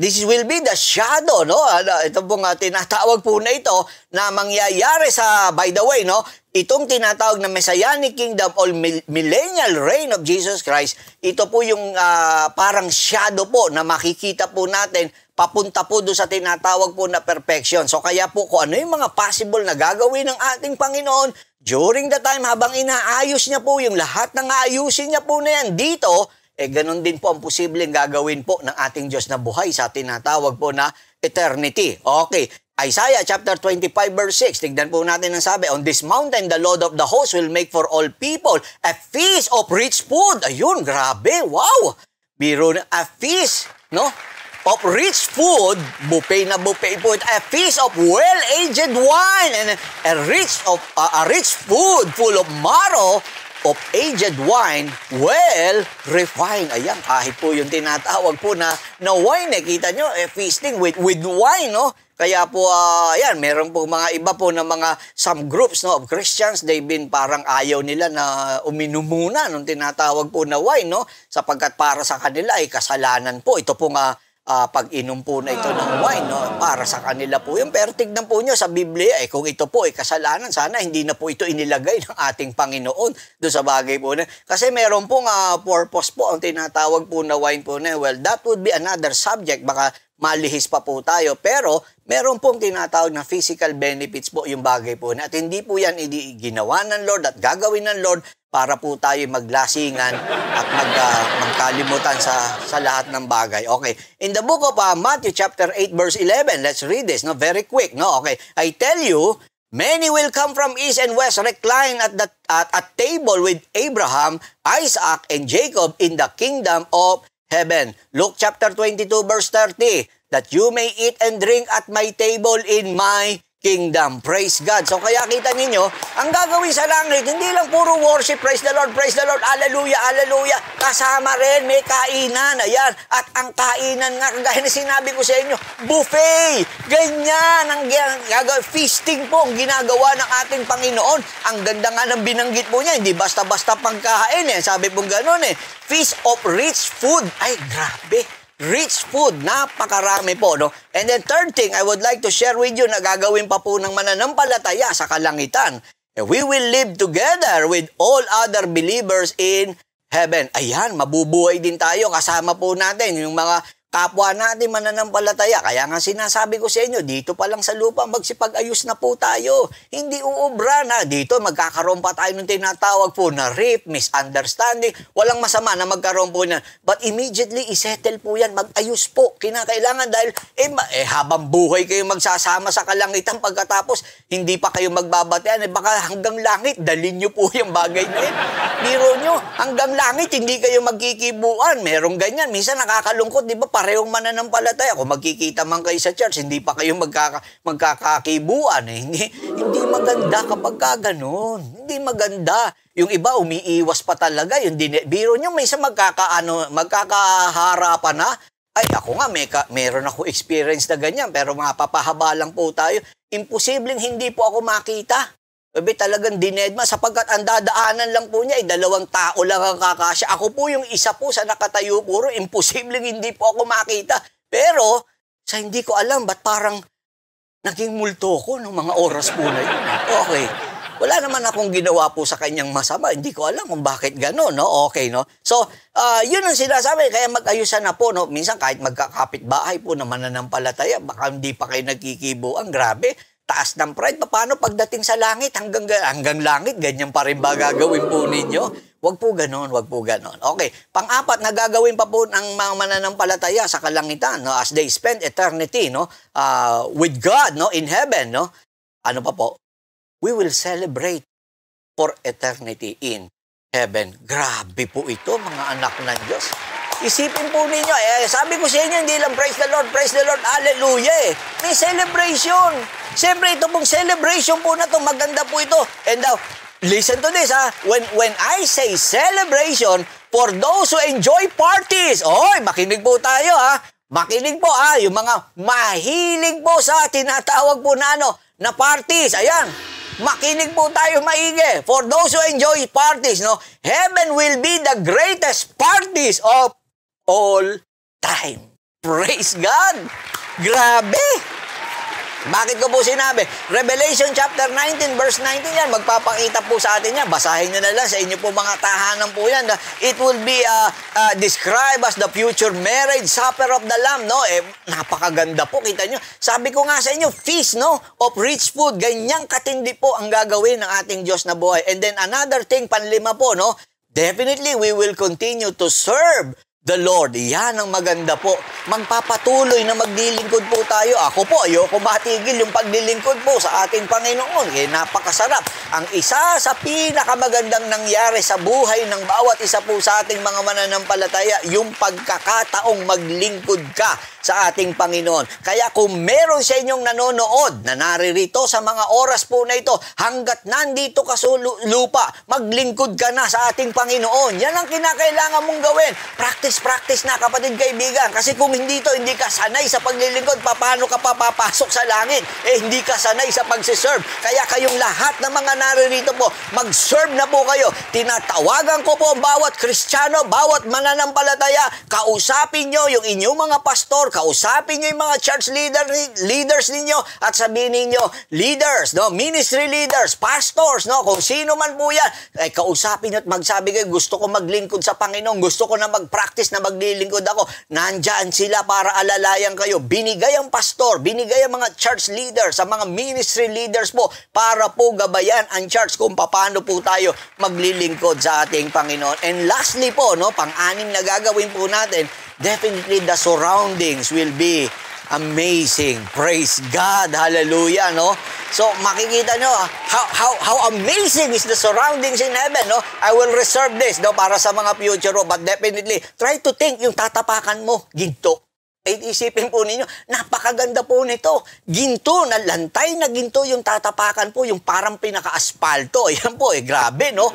This will be the shadow, no? Ito pong tinatawag po na ito na mangyayari sa, by the way, no? Itong tinatawag na Messianic Kingdom or Millennial Reign of Jesus Christ, ito po yung parang shadow po na makikita po natin papunta po doon sa tinatawag po na perfection. So kaya po kung ano yung mga possible na gagawin ng ating Panginoon during the time habang inaayos niya po yung lahat ng aayusin niya po na yan dito, eh ganun din po ang posibleng gagawin po ng ating Diyos na buhay sa tinatawag po na eternity. Okay, Isaiah chapter 25 verse 6, tignan po natin ang sabi, on this mountain the Lord of the hosts will make for all people a feast of rich food. Ayun, grabe, wow! Biro na, a feast, no? Of rich food, buffet na buffet po, a feast of well-aged wine and a rich food full of marrow, of aged wine, well, refined. Ayan, kahit po yung tinatawag po na wine, kita nyo, feasting with wine, no? Kaya po, ayan, meron po mga iba po na mga, some groups, no, of Christians, they've been parang ayaw nila na uminom muna nung tinatawag po na wine, no? Sapagkat para sa kanila ay kasalanan po. Ito po nga, pag-inom po na ito ng wine, no? Para sa kanila po yun. Pero tignan po nyo sa Biblia, eh, kung ito po ay kasalanan, sana hindi na po ito inilagay ng ating Panginoon doon sa bagay po na. Kasi meron pong purpose po ang tinatawag po na wine po na. Well, that would be another subject. Baka malihis pa po tayo. Pero meron pong tinatawag na physical benefits po yung bagay po na. At hindi po yan ginawa ng Lord at gagawin ng Lord para po tayo maglasingan at magkalimutan sa lahat ng bagay. Okay. In the book of Matthew chapter 8 verse 11, let's read this, no? Very quick, no? Okay. I tell you, many will come from east and west, recline at table with Abraham, Isaac, and Jacob in the kingdom of heaven. Luke chapter 22 verse 30, that you may eat and drink at my table in my kingdom. Praise God. So kaya kita ninyo, ang gagawin sa langit, hindi lang puro worship, praise the Lord, hallelujah, hallelujah. Kasama rin, may kainan, ayan. At ang kainan nga, gaya na sinabi ko sa inyo, buffet. Ganyan ang feasting po ang ginagawa ng ating Panginoon. Ang ganda nga ng binanggit po niya, hindi basta-basta pangkain eh. Sabi pong ganun eh, feast of rich food. Ay, grabe. Rich food, napakarami po, no? And then third thing I would like to share with you na gagawin pa po ng mananampalataya sa kalangitan. We will live together with all other believers in heaven. Ayan, mabubuhay din tayo. Kasama po natin yung mga kapwa natin mananampalataya. Kaya nga sinasabi ko sa inyo, dito pa lang sa lupa, magsipag-ayos na po tayo. Hindi uubra na. Dito, magkakaroon pa tayo ng tinatawag po na rift, misunderstanding. Walang masama na magkaroon po niyan. But immediately, isettle po yan. Mag-ayos po. Kinakailangan dahil, habang buhay kayo magsasama sa kalangitan, pagkatapos, hindi pa kayo magbabatean. Baka hanggang langit, dalin nyo po yung bagay na yun. Biro nyo, hanggang langit, hindi kayo magkikibuan. Merong ganyan. Minsan nakakalungkot, di ba? Parehong mananampalataya. Kung magkikita man kayo sa church, hindi pa kayo magkakakibuan. Eh. Hindi maganda kapag ganun. Hindi maganda. Yung iba, umiiwas pa talaga. Yung biro nyo, may isa magkakaharapan na. Ay, ako nga, meron ako experience na ganyan, pero mapapahaba lang po tayo. Imposibleng hindi po ako makita. Babe, talagang dinedma sapagkat ang dadaanan lang po niya ay dalawang tao lang ang kakasya. Ako po yung isa po sa nakatayo puro, imposibleng hindi po ako makita. Pero sa hindi ko alam ba't parang naging multo ko ng mga oras po na yun. Okay. Wala naman akong ginawa po sa kanyang masama. Hindi ko alam kung bakit gano'n, no? Okay, no? So, yun ang sinasabi. Kaya mag-ayusan na po, no? Minsan kahit magkakapit-bahay po na mananampalataya, baka hindi pa kayo nagkikibuan. Grabe. Taas ng pride, paano pagdating sa langit, hanggang langit, ganyan pa rin ba gagawin po ninyo? Huwag po ganon, huwag po ganon. Okay, pang-apat na gagawin pa po ng mga mananampalataya sa kalangitan, no? As they spend eternity, no? With God, no? In heaven, no? Ano pa po? We will celebrate for eternity in heaven. Grabe po ito, mga anak ng Diyos. Isipin po ninyo, sabi ko sa inyo, hindi lang praise the Lord, hallelujah. May celebration. Siyempre, ito pong celebration po na ito, maganda po ito. And now, listen to this, ha? When I say celebration, for those who enjoy parties, makinig po tayo, ha? Makinig po, ha? Yung mga mahilig po sa tinatawag po na ano, na parties, ayan. Makinig po tayo maigi. For those who enjoy parties, no? Heaven will be the greatest parties of all time. Praise God! Grabe! Bakit ko po sinabi? Revelation chapter 19 verse 19 yan. Magpapakita po sa atin yan. Basahin nyo na lang sa inyo po mga tahanan po yan. It will be described as the future marriage supper of the Lamb. No? Napakaganda po. Kita nyo. Sabi ko nga sa inyo, feast, no? Of rich food. Ganyang katindi po ang gagawin ng ating Diyos na buhay. And then another thing, panlima po, no? Definitely we will continue to serve the Lord. Yan ang maganda po. Magpapatuloy na maglilingkod po tayo. Ako po, ayoko matigil yung paglilingkod po sa ating Panginoon. Napakasarap. Ang isa sa pinakamagandang nangyari sa buhay ng bawat isa po sa ating mga mananampalataya, yung pagkakataong maglingkod ka sa ating Panginoon. Kaya kung meron sa inyong nanonood na naririto sa mga oras po na ito, hanggat nandito ka sa lupa, maglingkod ka na sa ating Panginoon. Yan ang kinakailangan mong gawin. Practice na, kapatid, kaibigan. Kasi kung hindi to, hindi ka sanay sa paglilingkod, paano ka pa papasok sa langit? Hindi ka sanay sa pagsiserve. Kaya kayong lahat ng mga naririto po, mag-serve na po kayo. Tinatawagan ko po bawat Kristiyano, bawat mananampalataya, kausapin nyo yung inyong mga pastor, kausapin nyo yung mga church leaders ninyo, at sabihin ninyo, leaders, no? Ministry leaders, pastors, no? Kung sino man po yan, kausapin nyo at magsabi kayo, gusto ko maglingkod sa Panginoon, gusto ko na mag-practice na maglilingkod ako. Nandyan sila para alalayan kayo. Binigay ang pastor, binigay ang mga church leaders, sa mga ministry leaders po para po gabayan ang church kung paano po tayo maglilingkod sa ating Panginoon. And lastly po, no, pang-anim na gagawin po natin, definitely the surroundings will be amazing. Praise God. Hallelujah, no? So, makikita nyo, how amazing is the surroundings in heaven, no? I will reserve this, no, para sa mga future, but definitely, try to think yung tatapakan mo, ginto. Isipin po ninyo, napakaganda po nito. Ginto, na lantay na ginto yung tatapakan po, yung parang pinaka-aspalto. Ayan po, grabe, no?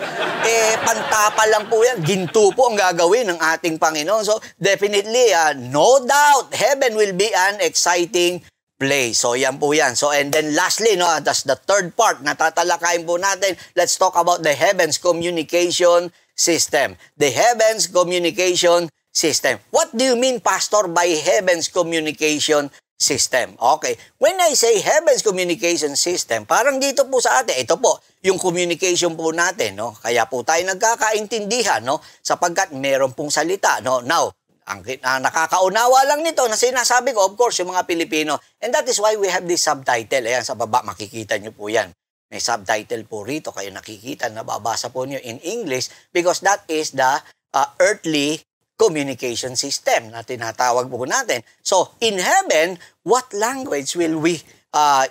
Pantapa lang po yan. Ginto po ang gagawin ng ating Panginoon. So, definitely, no doubt, heaven will be an exciting place. So, yan po yan. So, and then lastly, no, that's the third part na tatalakayin po natin. Let's talk about the heavens communication system. The heavens communication system. What do you mean, Pastor, by heaven's communication system? Okay. When I say heaven's communication system, parang dito po sa atin, ito po, yung communication po natin, no? Kaya po tayo nagkakaintindihan, no? Sapagkat meron pong salita, no? Now, ang nakakaunawa lang nito na sinasabi ko, of course, yung mga Pilipino. And that is why we have this subtitle. Ayan, sa baba, makikita nyo po yan. May subtitle po rito. Kayo nakikita, nababasa po nyo in English because that is the earthly communication system na tinatawag po natin. So, in heaven, what language will we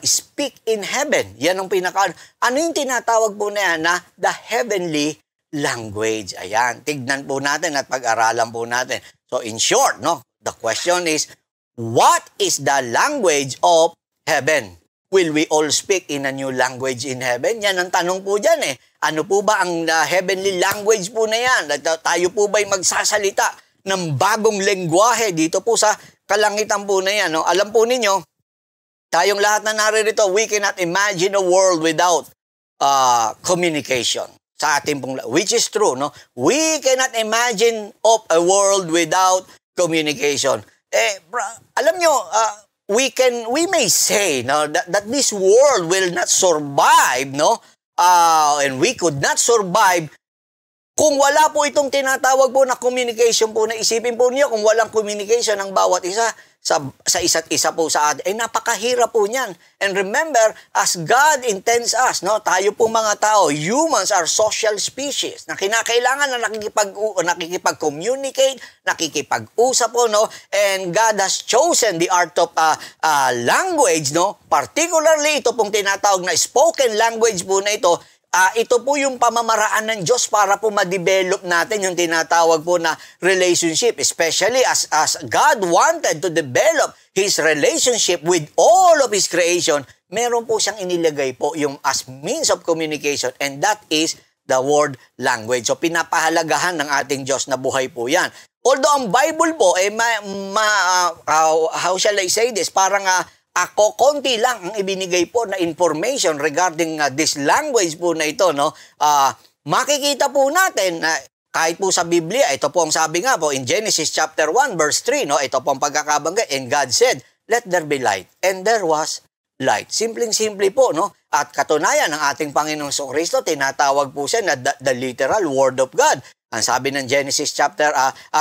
speak in heaven? Yan ang pinaka... Ano yung tinatawag po na yan na the heavenly language? Ayan, tignan po natin at pag-aralan po natin. So in short, no, the question is, what is the language of heaven? Will we all speak in a new language in heaven? Yan ang tanong po dyan eh. Ano po ba ang heavenly language po na yan? Tayo po ba'y magsasalita ng bagong lengguwahe dito po sa kalangitan po na yan? No? Alam po ninyo, tayong lahat na naririto, we cannot imagine a world without communication. Sa ating pong, which is true, no? We cannot imagine of a world without communication. Alam nyo, we may say, no, that this world will not survive, no? And we could not survive kung wala po itong tinatawag po na communication po na isipin po niyo kung walang communication ng bawat isa sa isa't isa po sa atin. Napakahirap po niyan. And remember, as God intends us, no, tayo po mga tao, humans are social species na kinakailangan na nakikipag-communicate, nakikipag-usap po, no? And God has chosen the art of language, no? Particularly ito pong tinatawag na spoken language po na ito ito po yung pamamaraan ng Diyos para po ma-develop natin yung tinatawag po na relationship, especially as God wanted to develop His relationship with all of His creation. Meron po siyang inilagay po yung as means of communication, and that is the word language. So pinapahalagahan ng ating Diyos na buhay po yan. Although ang Bible po, how shall I say this, parang konti lang ang ibinigay po na information regarding this language po na ito, no? Makikita po natin na kahit po sa Biblia, ito po ang sabi nga po in Genesis chapter 1 verse 3, no? Ito po ang pagkakabanggit, and God said, "Let there be light." And there was light. Simpleng-simple po, no? At katunayan ng ating Panginoong Jesucristo, tinatawag po siya na the literal word of God. Ang sabi ng Genesis chapter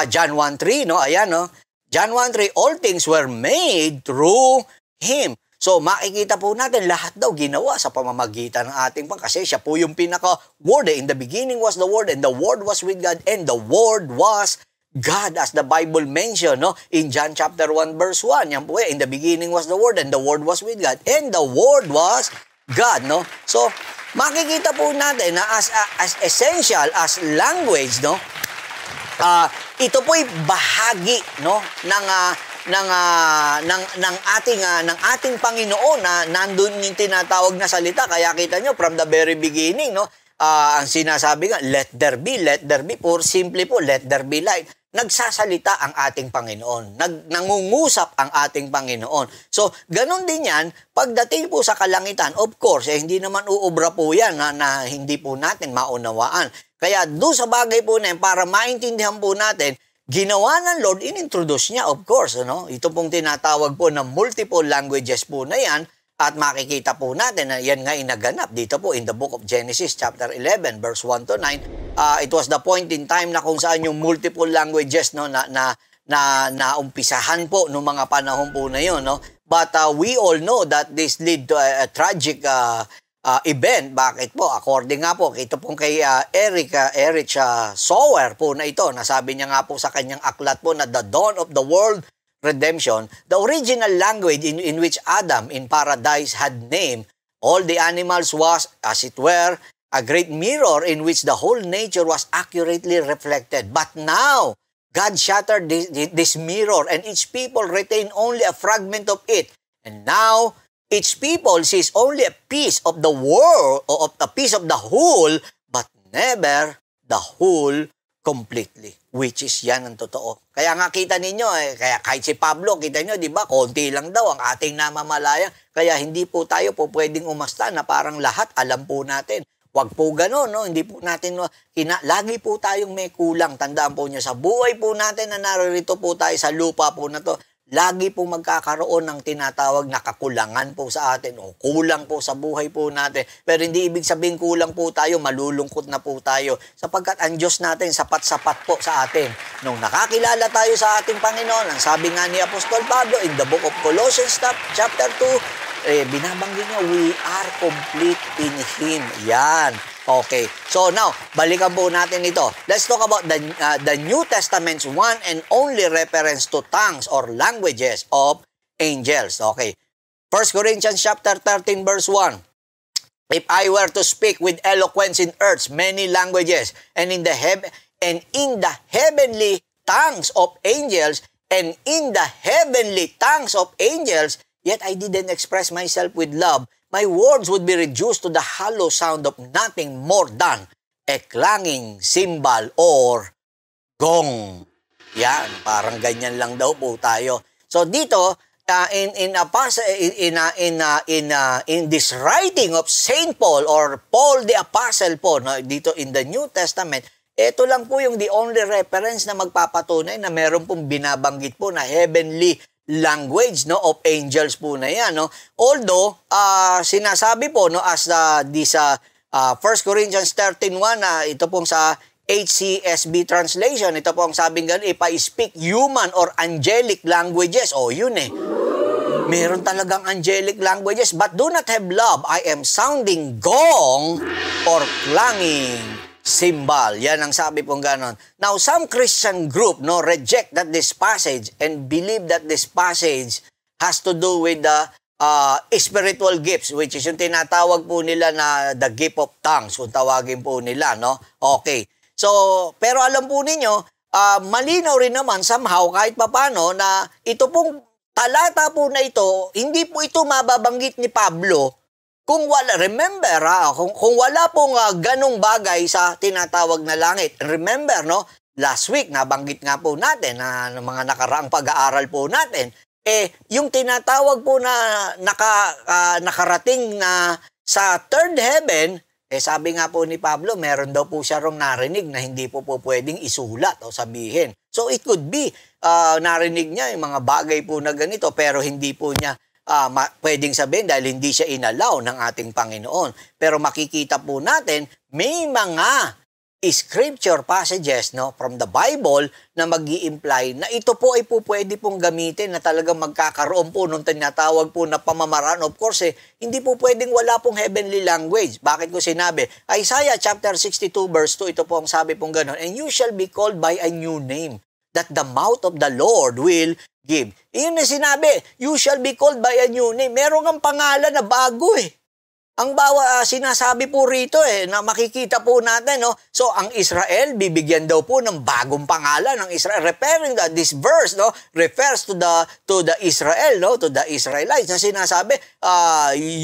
John 1:3, no? Ayan, no? John 1:3, all things were made through Him. So makikita po natin lahat daw ginawa sa pamamagitan ng ating Panginoon kasi siya po yung pinaka-word. In the beginning was the Word, and the Word was with God, and the Word was God, as the Bible mentioned, no? In John chapter 1 verse 1, yan po, in the beginning was the Word, and the Word was with God, and the Word was God, no? So makikita po natin na as essential as language, no? Ito po ay bahagi, no, ng ating Panginoon na nandun yung tinatawag na salita. Kaya kita nyo from the very beginning, no, ang sinasabi nga, let there be, or simply po, let there be light. Nagsasalita ang ating Panginoon. Nangungusap ang ating Panginoon. So, ganun din yan, pagdating po sa kalangitan, of course, hindi naman uubra po yan na hindi po natin maunawaan. Kaya doon sa bagay po na yan, para maintindihan po natin, ginawa ng Lord, inintroduce niya, of course, ano? Ito pong tinatawag po na multiple languages po na yan, at makikita po natin na yan nga inaganap dito po in the book of Genesis chapter 11 verse 1 to 9. It was the point in time na kung saan yung multiple languages, no, na umpisahan po noong mga panahon po na yun, no? But we all know that this lead to a tragic event. Bakit po? According nga po, ito pong kay Erich Sower po na ito, nasabi niya nga po sa kanyang aklat po na The Dawn of the World Redemption, the original language in which Adam in paradise had named all the animals was, as it were, a great mirror in which the whole nature was accurately reflected. But now, God shattered this mirror, and each people retained only a fragment of it. And now, each people sees only a piece of the world, or a piece of the whole, but never the whole completely. Which is yan ang totoo. Kaya nga kita ninyo, kaya kahit si Pablo, kita nyo, di ba, konti lang daw ang ating namamalayan. Kaya hindi po tayo po pwedeng umasta na parang lahat alam po natin. Huwag po ganun, no? Hindi po natin, lagi po tayong may kulang. Tandaan po nyo, sa buhay po natin na naririto po tayo sa lupa po na to, lagi po magkakaroon ng tinatawag na kakulangan po sa atin, o kulang po sa buhay po natin. Pero hindi ibig sabihin kulang po tayo, malulungkot na po tayo, sapagkat ang Diyos natin sapat-sapat po sa atin. Nung nakakilala tayo sa ating Panginoon, ang sabi nga ni Apostol Pablo in the book of Colossians chapter 2, binabanggit niya, we are complete in Him. Yan. Okay. So now, balikan po natin ito. Let's talk about the New Testament's one and only reference to tongues or languages of angels. Okay. First Corinthians chapter 13 verse 1. If I were to speak with eloquence in earth's many languages, and in the heavenly tongues of angels, and in the heavenly tongues of angels, yet I didn't express myself with love, my words would be reduced to the hollow sound of nothing more than a clanging cymbal or gong. Yan, parang ganyan lang daw po tayo. So dito in this writing of Saint Paul or Paul the Apostle po, no, dito in the New Testament, ito lang po yung the only reference na magpapatunay na meron pong binabanggit po na heavenly language, no, of angels po na yan, no. Although sinasabi po, no, as this First Corinthians 13:1, ito pong sa HCSB translation, ito po ang sabing ganun, if I speak human or angelic languages, oh yun eh, meron talagang angelic languages, but do not have love, I am sounding gong or clanging cymbal. Yan ang sabi pong ganon. Now, some Christian group, no, reject that this passage and believe that this passage has to do with the spiritual gifts, which is yung tinatawag po nila na the gift of tongues, kung tawagin po nila, no? Okay. So, pero alam po ninyo, malinaw rin naman somehow kahit papano na ito pong talata po na ito, hindi po ito mababanggit ni Pablo kung wala, remember ha, kung wala pong ganong bagay sa tinatawag na langit. Remember, no? Last week, nabanggit nga po natin na mga nakaraang pag-aaral po natin, eh, yung tinatawag po na nakarating na sa third heaven, eh, sabi nga po ni Pablo, meron daw po siya rong narinig na hindi po pwedeng isulat o sabihin. So, it could be narinig niya yung mga bagay po na ganito, pero hindi po niya pwedeng sabihin dahil hindi siya inalaw ng ating Panginoon. Pero makikita po natin, may mga scripture passages, no, from the Bible na mag-i-imply na ito po ay po pwede pong gamitin na talagang magkakaroon po nung tinatawag po na pamamaraan. Of course, eh, hindi po pwedeng wala pong heavenly language. Bakit ko sinabi? Isaiah chapter 62 verse 2, ito po ang sabi pong ganun, "And you shall be called by a new name that the mouth of the Lord will give." Iyon na sinabi, you shall be called by a new name. Merong ang pangalan na bago eh. Ang bawa sinasabi po rito eh, na makikita po natin, no? So, ang Israel, bibigyan daw po ng bagong pangalan ng Israel. Referring to this verse, no? Refers to the Israel, no? To the Israelites na sinasabi,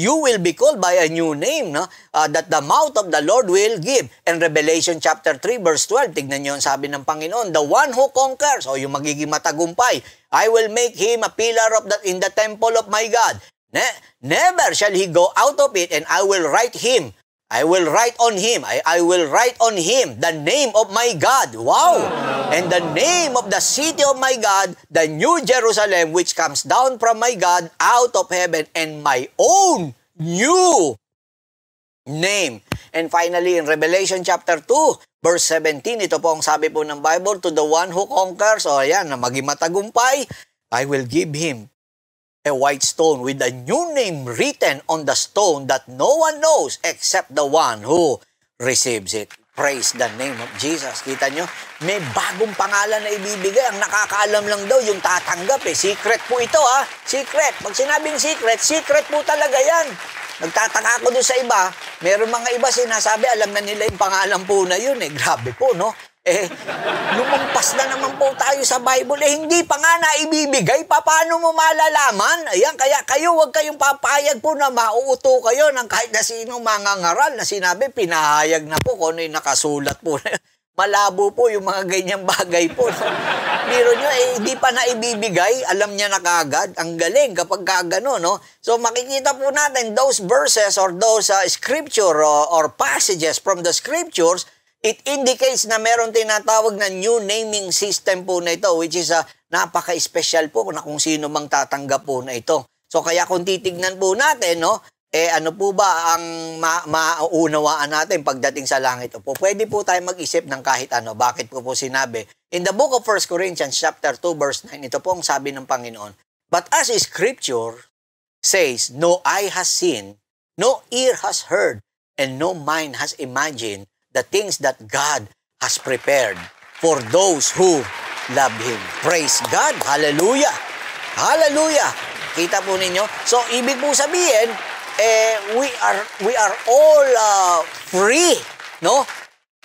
you will be called by a new name, no? That the mouth of the Lord will give. And Revelation chapter 3 verse 12, tignan niyo ang sabi ng Panginoon, "The one who conquers," o yung magiging matagumpay, "I will make him a pillar of in the temple of my God. Never shall he go out of it, and I will write him. I will write on him. I will write on him the name of my God." Wow! "And the name of the city of my God, the New Jerusalem, which comes down from my God out of heaven, and my own new name." And finally, in Revelation chapter 2, verse 17, ito po ang sabi po ng Bible, "To the one who conquers," o ayan, na maging matagumpay, "I will give him a white stone with a new name written on the stone that no one knows except the one who receives it." Praise the name of Jesus. Kita nyo, may bagong pangalan na ibibigay. Ang nakakaalam lang daw yung tatanggap eh. Secret po ito ha. Secret. Pag sinabing secret, secret po talaga yan. Nagtataka ko doon sa iba. Meron mga iba sinasabi, alam na nila yung pangalan po na yun eh. Grabe po, no? Eh, lumampas na naman po tayo sa Bible. Eh, hindi pa nga na ibibigay. Paano mo malalaman? Ayan, kaya kayo, huwag kayong papayag po na mauuto kayo ng kahit na sino mangangaral na sinabi, pinahayag na po kung ano yung nakasulat po. Malabo po yung mga ganyang bagay po. Biro nyo, eh, hindi pa na ibibigay. Alam niya na kagad. Ang galing kapag kagano, no? So, makikita po natin those verses or those scripture or passages from the scriptures. It indicates na meron tinatawag na new naming system po na ito, which is napaka-special po na kung sino mang tatanggap po na ito. So kaya kung titignan po natin, no, eh ano po ba ang mauunawaan natin pagdating sa langit? Opo, pwede po tayo mag-isip ng kahit ano. Bakit po sinabi? In the book of First Corinthians chapter 2 verse 9, ito po ang sabi ng Panginoon, "But as scripture says, no eye has seen, no ear has heard, and no mind has imagined the things that God has prepared for those who love Him." Praise God! Hallelujah! Hallelujah! Kita po ninyo? So, ibig po sabihin, eh, we are all free, no?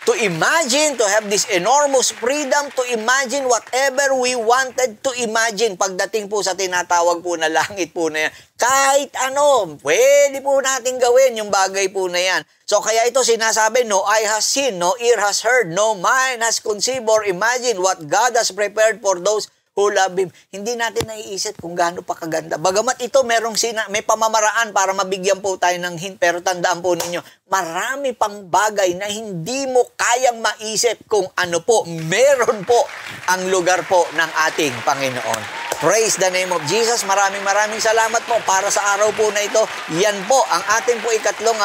To imagine, to have this enormous freedom to imagine whatever we wanted to imagine pagdating po sa tinatawag po na langit po na yan. Kahit ano, pwede po natin gawin yung bagay po na yan. So kaya ito sinasabi, no eye has seen, no ear has heard, no mind has conceived or imagined what God has prepared for those who love Him. Hindi natin naiisip kung gaano pa kaganda. Bagamat ito may pamamaraan para mabigyan po tayo ng hint, pero tandaan po ninyo, marami pang bagay na hindi mo kayang maisip kung ano po, meron po ang lugar po ng ating Panginoon. Praise the name of Jesus. Maraming salamat po para sa araw po na ito. Yan po ang ating po ikatlong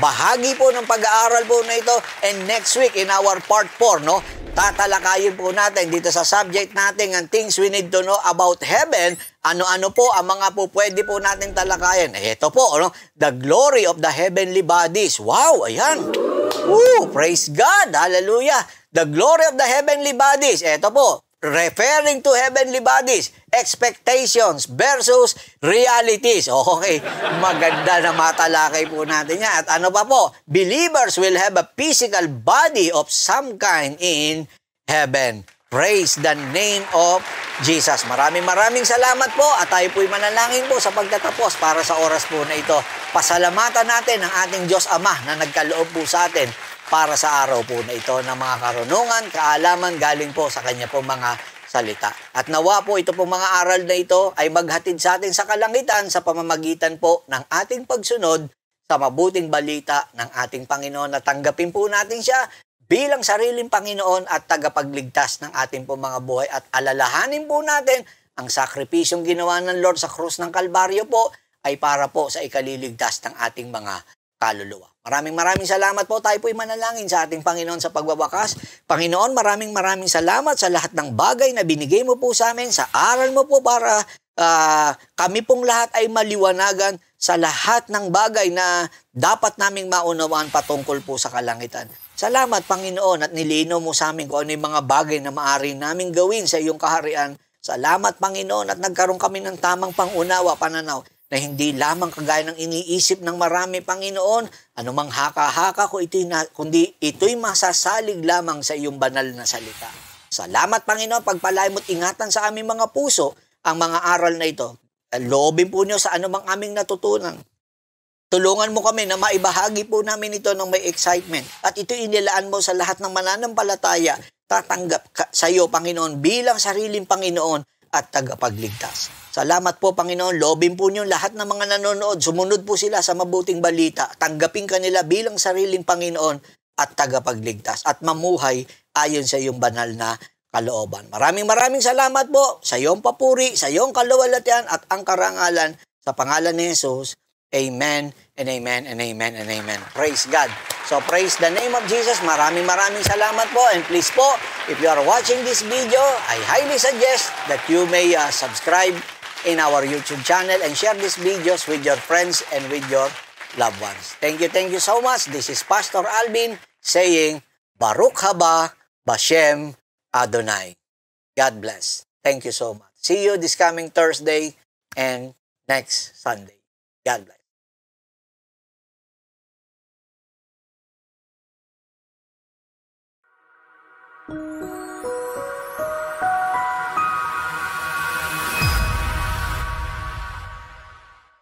bahagi po ng pag-aaral po na ito. And next week in our part 4, no, tatalakayin po natin dito sa subject natin ang things we need to know about heaven. Ano-ano po ang mga po pwede po natin talakayin. Eh, ito po, ano? The glory of the heavenly bodies. Wow, ayan. Woo, praise God. Hallelujah. The glory of the heavenly bodies. Ito po, referring to heavenly bodies, expectations versus realities. Okay, maganda na matalakay po natin yan. At ano pa po? Believers will have a physical body of some kind in heaven. Praise the name of Jesus. Maraming salamat po at tayo po'y manalangin po sa pagtatapos para sa oras po na ito. Pasalamatan natin ang ating Diyos Ama na nagkaloob po sa atin para sa araw po na ito ng mga karunungan, kaalaman galing po sa kanya po mga salita. At nawa po ito po mga aral na ito ay maghatid sa atin sa kalangitan sa pamamagitan po ng ating pagsunod sa mabuting balita ng ating Panginoon na tanggapin po natin siya bilang sariling Panginoon at tagapagligtas ng ating po mga buhay at alalahanin po natin ang sakripisyong ginawa ng Lord sa krus ng Kalbaryo po ay para po sa ikaliligtas ng ating mga kaluluwa. Maraming salamat po. Tayo po'y manalangin sa ating Panginoon sa pagwawakas. Panginoon, maraming salamat sa lahat ng bagay na binigay mo po sa amin, sa aral mo po para kami pong lahat ay maliwanagan sa lahat ng bagay na dapat naming maunawaan patungkol po sa kalangitan. Salamat Panginoon at nilinaw mo sa amin kung ano yung mga bagay na maaari naming gawin sa iyong kaharian. Salamat Panginoon at nagkaroon kami ng tamang pangunawa, pananaw, na hindi lamang kagaya ng iniisip ng marami, Panginoon, anumang haka-haka kundi ito'y masasalig lamang sa iyong banal na salita. Salamat, Panginoon, pagpalain mo't ingatan sa aming mga puso ang mga aral na ito. Loobin po niyo sa anumang aming natutunan. Tulungan mo kami na maibahagi po namin ito ng may excitement. At ito'y inilaan mo sa lahat ng mananampalataya, tatanggap sa iyo, Panginoon, bilang sariling Panginoon at tagapagligtas. Salamat po Panginoon, loobin po niyo lahat ng mga nanonood, sumunod po sila sa mabuting balita, tanggapin kanila bilang sariling Panginoon at tagapagligtas at mamuhay ayon sa iyong banal na kalooban. Maraming salamat po sa iyong papuri, sa iyong kaluwalhatian at ang karangalan sa pangalan ni Jesus. Amen and amen and amen and amen. Praise God. So praise the name of Jesus. Maraming salamat po. And please po, if you are watching this video, I highly suggest that you may subscribe in our YouTube channel and share these videos with your friends and with your loved ones. Thank you so much. This is Pastor Alvin saying, Baruch haba Bashem Adonai. God bless. Thank you so much. See you this coming Thursday and next Sunday. God bless. Thank you.